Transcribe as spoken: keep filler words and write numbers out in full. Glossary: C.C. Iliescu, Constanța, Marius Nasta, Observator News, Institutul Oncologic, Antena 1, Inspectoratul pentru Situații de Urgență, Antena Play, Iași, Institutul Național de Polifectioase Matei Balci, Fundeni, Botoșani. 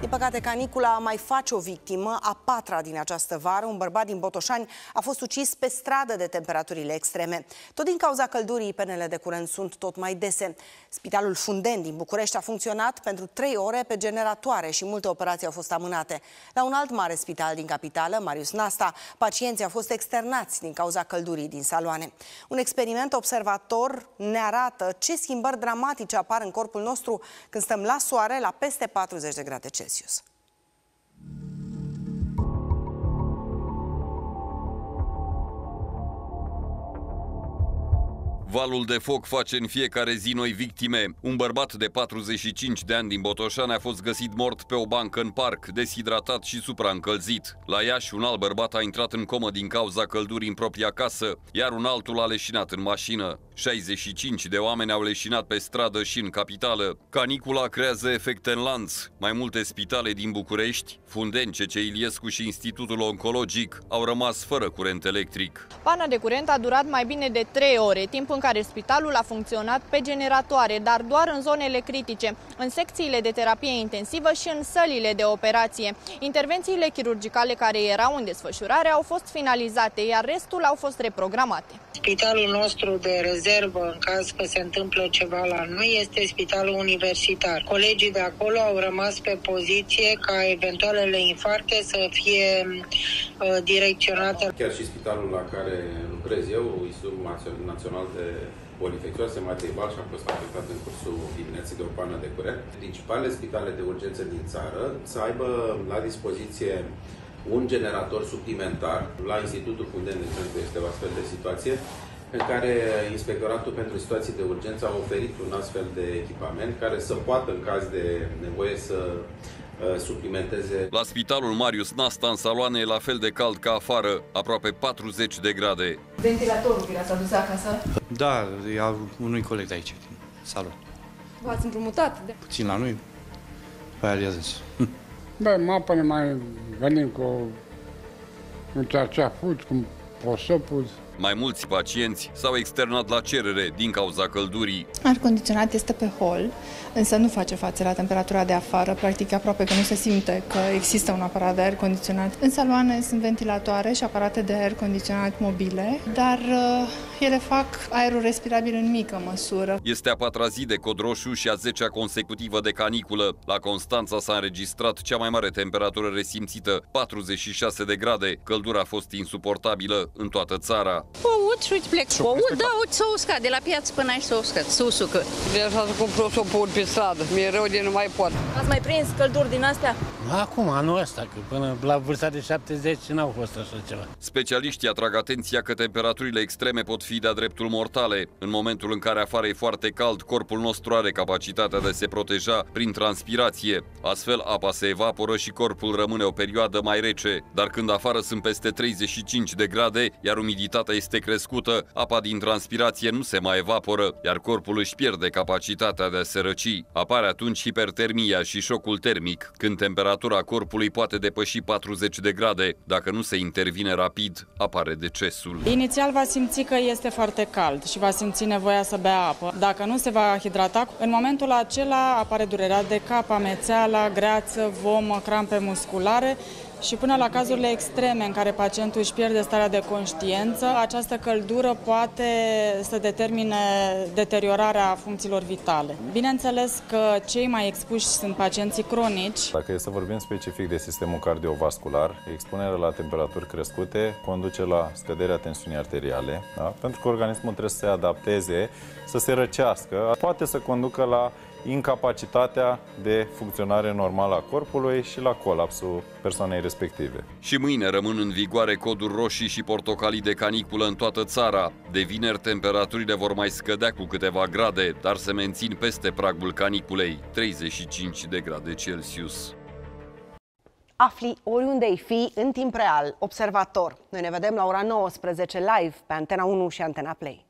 Din păcate, canicula mai face o victimă, a patra din această vară. Un bărbat din Botoșani a fost ucis pe stradă de temperaturile extreme. Tot din cauza căldurii, penele de curent sunt tot mai dese. Spitalul Fundeni din București a funcționat pentru trei ore pe generatoare și multe operații au fost amânate. La un alt mare spital din capitală, Marius Nasta, pacienții au fost externați din cauza căldurii din saloane. Un experiment observator ne arată ce schimbări dramatice apar în corpul nostru când stăm la soare la peste patruzeci de grade Celsius. Valul de foc face în fiecare zi noi victime. Un bărbat de patruzeci și cinci de ani din Botoșani a fost găsit mort pe o bancă în parc, deshidratat și supraîncălzit. La Iași, un alt bărbat a intrat în comă din cauza căldurii în propria casă, iar un altul a leșinat în mașină. șaizeci și cinci de oameni au leșinat pe stradă și în capitală. Canicula creează efecte în lanț. Mai multe spitale din București, Fundeni, C C. Iliescu și Institutul Oncologic, au rămas fără curent electric. Pana de curent a durat mai bine de trei ore, timp în care spitalul a funcționat pe generatoare, dar doar în zonele critice, în secțiile de terapie intensivă și în sălile de operație. Intervențiile chirurgicale care erau în desfășurare au fost finalizate, iar restul au fost reprogramate. Spitalul nostru de rezervă, în caz că se întâmplă ceva la noi, este spitalul universitar. Colegii de acolo au rămas pe poziție ca eventualele infarte să fie uh, direcționate. Chiar și spitalul la care lucrez eu, Institutul Național de Polifectioase Matei Balci, a fost afectat în cursul dimineții de o pană de curent. Principalele spitale de urgență din țară să aibă la dispoziție un generator suplimentar. La Institutul Fundeni, de exemplu, este o astfel de situație în care Inspectoratul pentru Situații de Urgență a oferit un astfel de echipament care să poată, în caz de nevoie, să uh, suplimenteze. La spitalul Marius Nasta, în saloane, e la fel de cald ca afară, aproape patruzeci de grade. Ventilatorul vi l-ați adus acasă? Da, e a unui coleg de aici, din salon. V-ați împrumutat? De... Puțin la noi, pe aia le-a zis. Băi, mapă ne mai venim cu un cearceafut, cu posopul. Mai mulți pacienți s-au externat la cerere din cauza căldurii. Aer condiționat este pe hol, însă nu face față la temperatura de afară, practic aproape că nu se simte că există un aparat de aer condiționat. În saloane sunt ventilatoare și aparate de aer condiționat mobile, dar uh, ele fac aerul respirabil în mică măsură. Este a patra zi de cod roșu și a zecea consecutivă de caniculă. La Constanța s-a înregistrat cea mai mare temperatură resimțită, patruzeci și șase de grade. Căldura a fost insuportabilă în toată țara. Pout și uite plec, pout, da, uite s-o uscat, de la piață până aici s-o uscat, s-o usucă. De așa să cumpăr o pout pe stradă, mi-e rău de nu mai pot. Ați mai prins călduri din astea? Acum, anul ăsta, că până la vârsta de șaptezeci n-au fost așa ceva. Specialiștii atrag atenția că temperaturile extreme pot fi de-a dreptul mortale. În momentul în care afară e foarte cald, corpul nostru are capacitatea de a se proteja prin transpirație. Astfel, apa se evaporă și corpul rămâne o perioadă mai rece. Dar când afară sunt peste treizeci și cinci de grade, iar umiditatea este crescută, apa din transpirație nu se mai evaporă, iar corpul își pierde capacitatea de a se răci. Apare atunci hipertermia și șocul termic, când temperatura corpului poate depăși patruzeci de grade. Dacă nu se intervine rapid, apare decesul. Inițial va simți că este foarte cald și va simți nevoia să bea apă. Dacă nu se va hidrata, în momentul acela apare durerea de cap, amețeala, greață, vomă, crampe musculare, și până la cazurile extreme în care pacientul își pierde starea de conștiință, această căldură poate să determine deteriorarea funcțiilor vitale. Bineînțeles că cei mai expuși sunt pacienții cronici. Dacă e să vorbim specific de sistemul cardiovascular, expunerea la temperaturi crescute conduce la scăderea tensiunii arteriale, da? Pentru că organismul trebuie să se adapteze, să se răcească, poate să conducă la incapacitatea de funcționare normală a corpului și la colapsul persoanei respective. Și mâine rămân în vigoare coduri roșii și portocalii de caniculă în toată țara. De vineri, temperaturile vor mai scădea cu câteva grade, dar se mențin peste pragul caniculei, treizeci și cinci de grade Celsius. Afli oriunde ai fi în timp real, observator. Noi ne vedem la ora nouăsprezece live pe Antena unu și Antena Play.